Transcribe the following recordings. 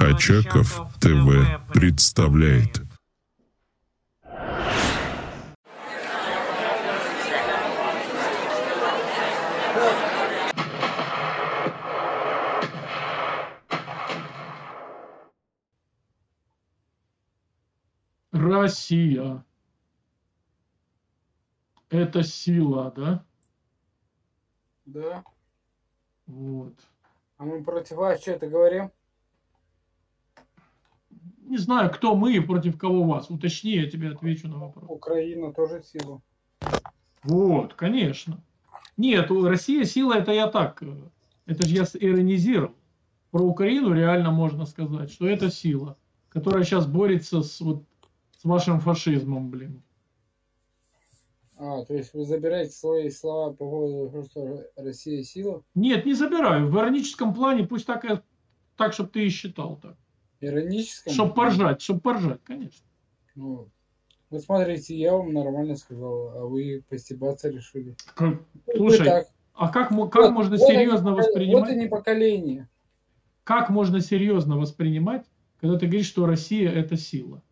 Очаков ТВ представляет. Россия. Это сила, да? Да. Вот. А мы против вас что-то говорим? Не знаю, кто мы и против кого вас. Уточни, я тебе отвечу на вопрос. Украина тоже сила. Вот, конечно. Нет, Россия сила, это я так. Это же я иронизировал. Про Украину реально можно сказать, что это сила, которая сейчас борется с вот с вашим фашизмом, блин. А, то есть вы забираете свои слова по поводу того, что Россия сила? Нет, не забираю. В ироническом плане пусть так, так чтобы ты и считал так. Ироническом? Чтобы поржать, конечно. Ну, вы смотрите, я вам нормально сказал, а вы постебаться решили. Как? Слушай, так. А как вот, можно вот серьезно воспринимать? Вот и не поколение. Как можно серьезно воспринимать, когда ты говоришь, что Россия это сила?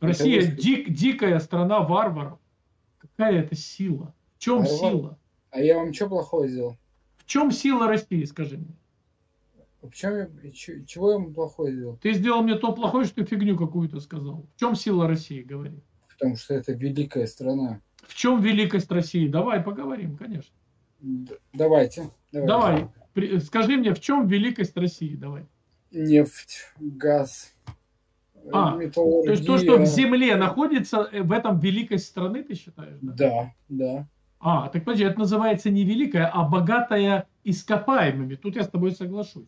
Россия дикая страна варваров. Какая это сила? В чем сила? А я вам что плохого сделал? В чем сила России, скажи мне? В чем, чего я вам плохое сделал? Ты сделал мне то плохое, что ты фигню какую-то сказал. В чем сила России, говори? В том, что это великая страна. В чем великость России? Давай поговорим, конечно. Давай. Скажи мне, в чем великость России? Давай. Нефть, газ. То есть то, что в земле находится, в этом великость страны, ты считаешь? Да, да. А, так подожди, это называется не великая, а богатая ископаемыми. Тут я с тобой соглашусь.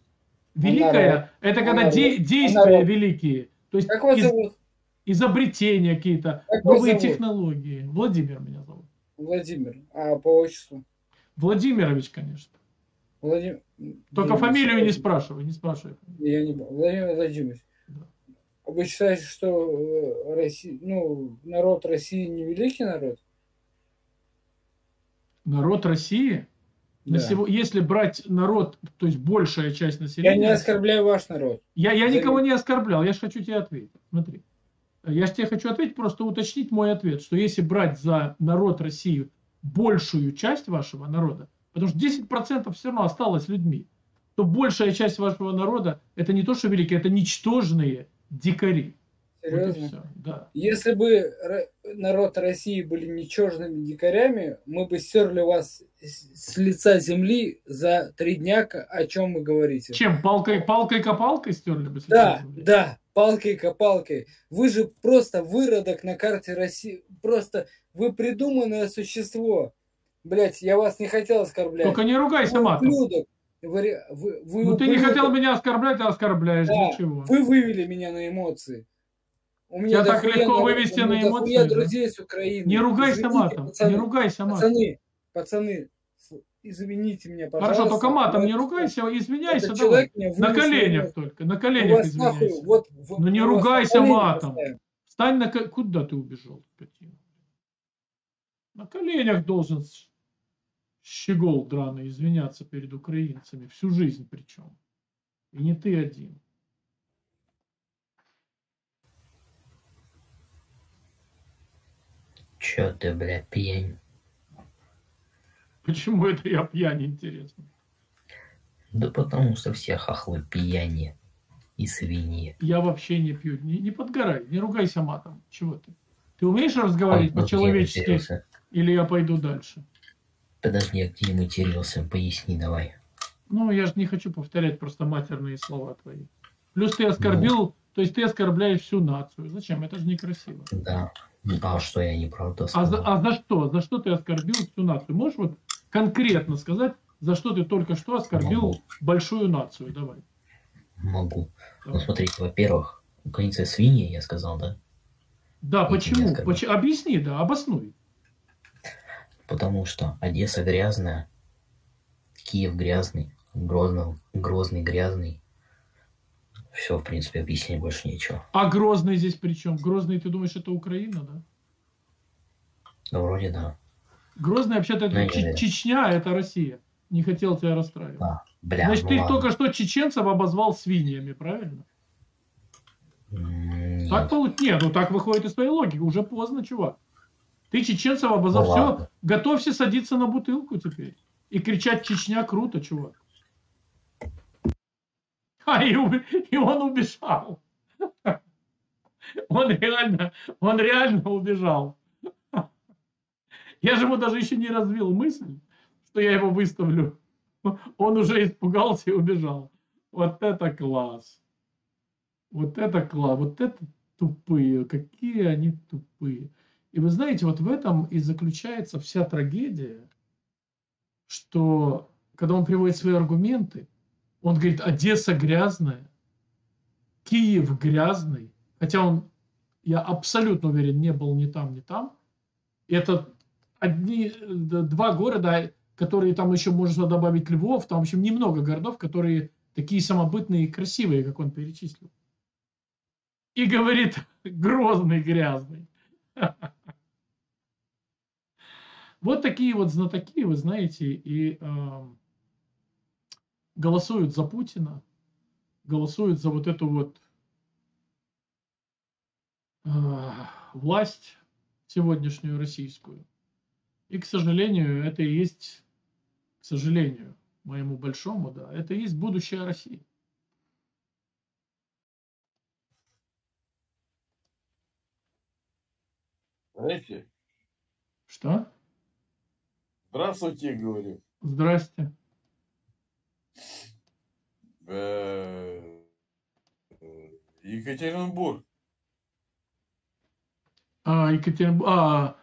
Великая, это когда действия великие. То есть изобретения какие-то, новые технологии. Владимир меня зовут. Владимир, а по отчеству? Владимирович, конечно. Только фамилию не спрашивай, не спрашивай. Я не помню. Владимир Владимирович. Вы считаете, что Россия, ну, народ России не великий народ? Народ России? Да. Если брать народ, то есть большая часть населения... Я не оскорбляю ваш народ. Я никого не оскорблял, я же хочу тебе ответить. Смотри. Я же тебе хочу ответить, просто уточнить мой ответ, что если брать за народ России большую часть вашего народа, потому что 10% все равно осталось людьми, то большая часть вашего народа это не то, что великие, это ничтожные дикари. Серьезно? Вот да. Если бы народ России были ничтожными дикарями, мы бы стерли вас с лица земли за 3 дня, о чем вы говорите. Чем? Палкой-копалкой стерли бы с лица земли? Да, палкой-копалкой. Вы же просто выродок на карте России. Просто вы придуманное существо. Блять, я вас не хотел оскорблять. Только не ругайся матом. Ну ты не хотел меня оскорблять, а оскорбляешь. Да, ничего. Вы вывели меня на эмоции. У меня так легко вывести на эмоции. Я друзей с Украины. Не ругайся матом. Пацаны, не ругайся матом. Пацаны, извините меня, пожалуйста. Хорошо, только матом не ругайся, извиняйся. Давай. На коленях только. На коленях извиняйся. Но не ругайся матом. Встань на коленях. Куда ты убежал? На коленях должен... Щегол драный извиняться перед украинцами. Всю жизнь причем. И не ты один. Че ты, бля, пьянь? Почему это я пьянь, интересно? Да потому что все хохлы пьяни и свиньи. Я вообще не пью. Не подгорай, не ругайся матом. Чего ты? Ты умеешь разговаривать по-человечески? Или я пойду дальше? Подожди, я к нему терялся, поясни давай. Ну, я же не хочу повторять просто матерные слова твои. Плюс ты оскорбил, то есть ты оскорбляешь всю нацию. Зачем? Это же некрасиво. Да, а что я неправда сказал? А за что? За что ты оскорбил всю нацию? Можешь вот конкретно сказать, за что ты только что оскорбил большую нацию? Давай. Могу. Давай. Ну, смотрите, во-первых, украинцы свиньи, я сказал, да? Да, почему? Объясни, да, обоснуй. Потому что Одесса грязная, Киев грязный, Грозный грязный. Все, в принципе, объяснить больше нечего. А Грозный здесь при чем? Грозный, ты думаешь, это Украина, да? Ну, вроде да. Грозный, вообще-то, это Чечня, это Россия. Не хотел тебя расстраивать. А, бля, значит, ты только что чеченцев обозвал свиньями, правильно? Так получается. Нет, ну так выходит из твоей логики. Уже поздно, чувак. Ты чеченцев обозвал. Ну, все, готовься садиться на бутылку теперь. И кричать: Чечня, круто, чувак. А, и он убежал. Он реально убежал. Я же ему даже еще не развил мысль, что я его выставлю. Он уже испугался и убежал. Вот это класс. Вот это класс. Вот это тупые. Какие они тупые. И вы знаете, вот в этом и заключается вся трагедия, что когда он приводит свои аргументы, он говорит: Одесса грязная, Киев грязный. Хотя он, я абсолютно уверен, не был ни там, ни там. Это два города, которые там еще можно добавить Львов. Там, в общем, немного городов, которые такие самобытные и красивые, как он перечислил. И говорит: Грозный грязный. Вот такие вот знатоки, вы знаете, и голосуют за Путина, голосуют за вот эту вот власть сегодняшнюю российскую. И, к сожалению, это и есть, к сожалению, моему большому, да, это и есть будущее России. Знаете? Что? Здравствуйте, говорю. Здрасте. Екатеринбург. Гвадэлупэ.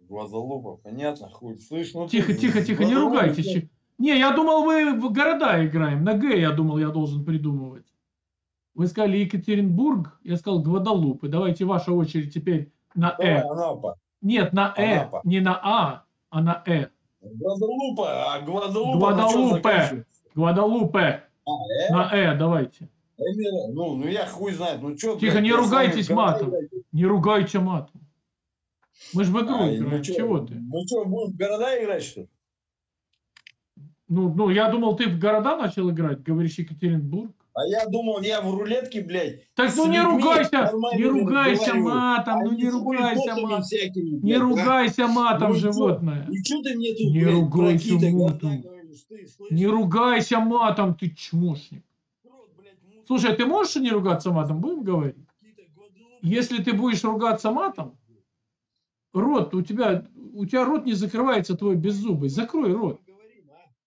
Гвадэлупэ, понятно, хуй слышно. Тихо, тихо, тихо, не ругайтесь. Не, я думал, мы в города играем. На Г я думал, я должен придумывать. Вы сказали Екатеринбург, я сказал Гвадэлупэ. Давайте ваша очередь теперь на Э. Анапа. Нет, на Э, Анапа. Не на А, а на Э. Гвадэлупэ, а Гвадэлупэ. Гвадэлупэ. На Э, давайте. Ну я хуй знает. Ну, чё, тихо, блядь, не ругайтесь матом. Не ругайте матом. Мы же в игру играем. Чего ты? Ну что, будем в города играть, что ли? Ну, я думал, ты в города начал играть, говоришь Екатеринбург. А я думал, я в рулетке, блядь. Так ну не ругайся, не ругайся матом, ну не ругайся матом. Не ругайся матом, животное. Не ругайся матом. Не ругайся матом, ты чмошник. Слушай, ты можешь не ругаться матом? Будем говорить? Если ты будешь ругаться матом, рот у тебя рот не закрывается, твой беззубый. Закрой рот.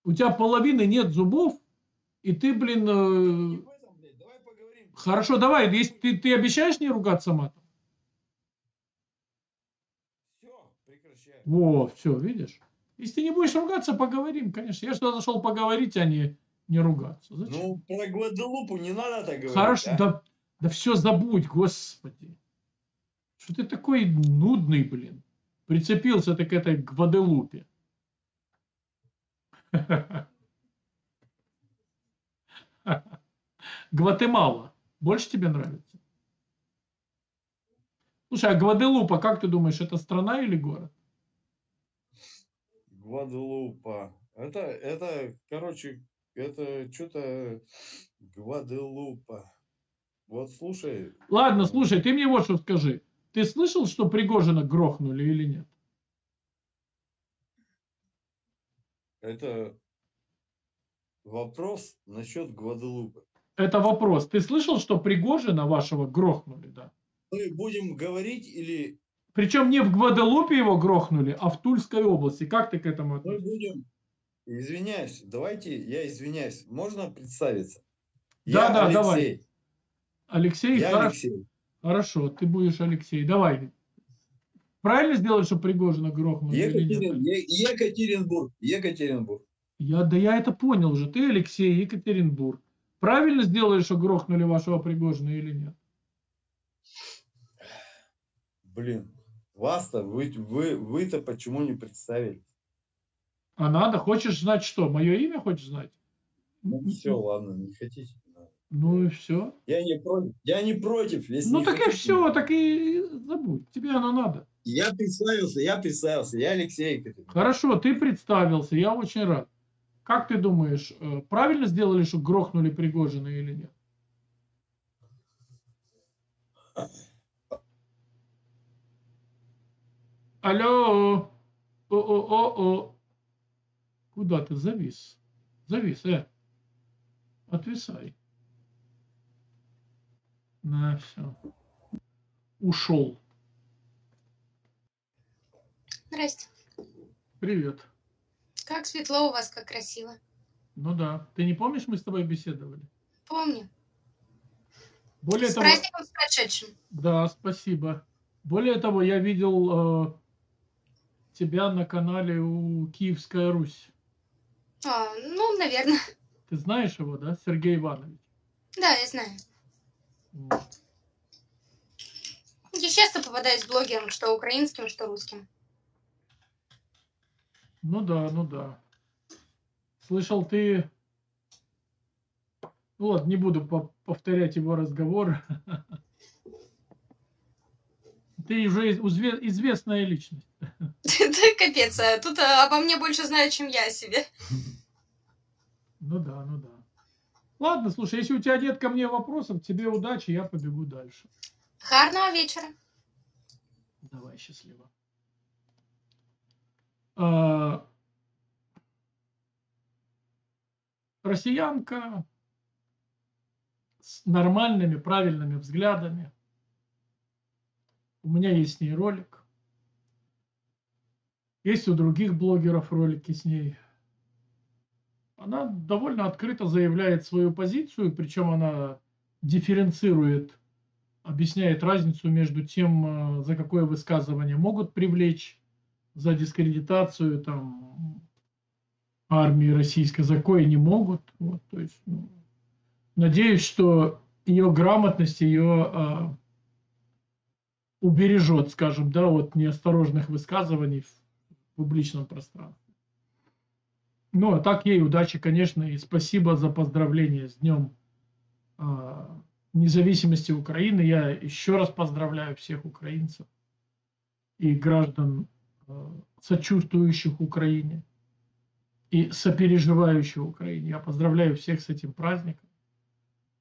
У тебя половины нет зубов, и ты, блин... Хорошо, давай. Если ты обещаешь не ругаться матом? Во, все, видишь? Если ты не будешь ругаться, поговорим, конечно. Я что зашел поговорить, а не ругаться. Зачем? Ну, про Гвадэлупу не надо так говорить. Хорошо, а? да все забудь, господи. Что ты такой нудный, блин. Прицепился ты к этой Гвадэлупе. Гватемала. Больше тебе нравится? Слушай, а Гвадэлупа, как ты думаешь, это страна или город? Гвадэлупа. Это короче... Это что-то Гвадэлупа. Вот слушай. Ладно, слушай, ты мне вот что скажи. Ты слышал, что Пригожина грохнули или нет? Это вопрос насчет Гвадэлупы. Это вопрос. Ты слышал, что Пригожина вашего грохнули, да? Мы будем говорить или... Причем не в Гвадэлупе его грохнули, а в Тульской области. Как ты к этому относишься? Мы будем... Извиняюсь, давайте, я извиняюсь. Можно представиться? Да, я да, Алексей. Давай. Алексей, я хорошо. Алексей. Хорошо, ты будешь Алексей. Давай. Правильно сделали, что Пригожина грохнули? Екатеринбург. Екатеринбург. Да я это понял уже. Ты Алексей, Екатеринбург. Правильно сделали, что грохнули вашего Пригожина или нет? Блин, вас-то, вы-то почему не представили? А надо? Хочешь знать что? Мое имя хочешь знать? Ну все, ладно, не хотите. Ну и все. Я не против. Если ну не так хотите, и все, так и забудь. Тебе оно надо. Я представился. Я Алексей. Хорошо, ты представился. Я очень рад. Как ты думаешь, правильно сделали, что грохнули Пригожина или нет? Алло, куда ты завис? Завис, отвисай. На, все. Ушел. Здрасте. Привет. Как светло у вас, как красиво. Ну да. Ты не помнишь, мы с тобой беседовали? Помню. Более того, с праздником, с прошедшим. Да, спасибо. Более того, я видел тебя на канале у Киевская Русь. А, ну, наверное. Ты знаешь его, да? Сергей Иванович. Да, я знаю. Вот. Я часто попадаюсь блогерам, что украинским, что русским. Ну да, ну да. Слышал ты... Ну ладно, не буду повторять его разговор. Ты уже известная личность. Да капец, а тут обо мне больше знают, чем я о себе. Ну да, ну да. Ладно, слушай, если у тебя нет ко мне вопросов, тебе удачи, я побегу дальше. Гарного вечера. Давай, счастливо. Россиянка с нормальными, правильными взглядами. У меня есть с ней ролик. Есть у других блогеров ролики с ней. Она довольно открыто заявляет свою позицию, причем она дифференцирует, объясняет разницу между тем, за какое высказывание могут привлечь, за дискредитацию там, армии российской, за кое не могут. Вот, то есть, ну, надеюсь, что ее грамотность, ее убережет, скажем, да, от неосторожных высказываний в публичном пространстве. Ну, а так ей удачи, конечно, и спасибо за поздравления с Днем независимости Украины. Я еще раз поздравляю всех украинцев и граждан, сочувствующих Украине и сопереживающих Украине. Я поздравляю всех с этим праздником.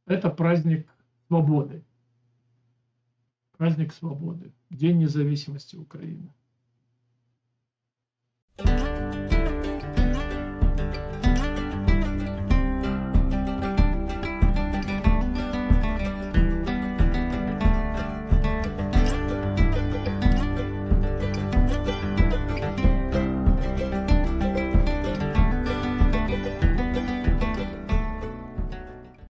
Это праздник свободы. Праздник свободы. День независимости Украины.